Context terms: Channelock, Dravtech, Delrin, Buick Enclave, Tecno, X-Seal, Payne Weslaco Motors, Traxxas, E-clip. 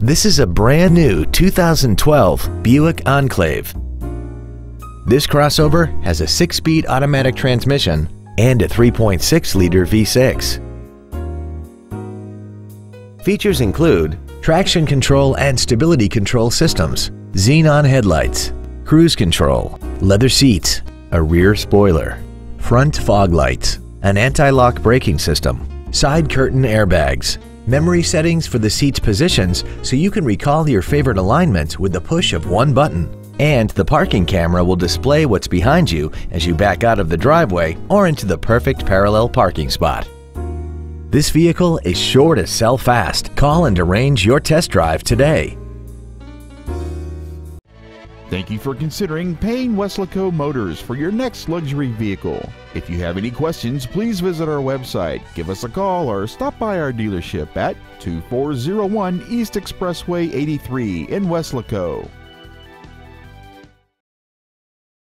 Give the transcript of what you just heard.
This is a brand new 2012 Buick Enclave. This crossover has a 6-speed automatic transmission and a 3.6-liter V6. Features include traction control and stability control systems, xenon headlights, cruise control, leather seats, a rear spoiler, front fog lights, an anti-lock braking system, side curtain airbags, memory settings for the seat's positions so you can recall your favorite alignment with the push of one button, and the parking camera will display what's behind you as you back out of the driveway or into the perfect parallel parking spot. This vehicle is sure to sell fast. Call and arrange your test drive today. Thank you for considering Payne Weslaco Motors for your next luxury vehicle. If you have any questions, please visit our website, give us a call, or stop by our dealership at 2401 East Expressway 83 in Weslaco.